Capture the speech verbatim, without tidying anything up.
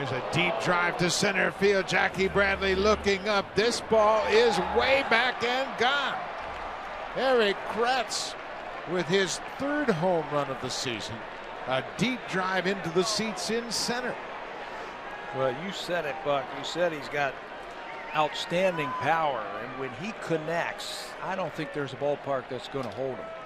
Here's a deep drive to center field. Jackie Bradley looking up. This ball is way back and gone. Erik Kratz with his third home run of the season. A deep drive into the seats in center. Well, you said it, Buck. You said he's got outstanding power. And when he connects, I don't think there's a ballpark that's going to hold him.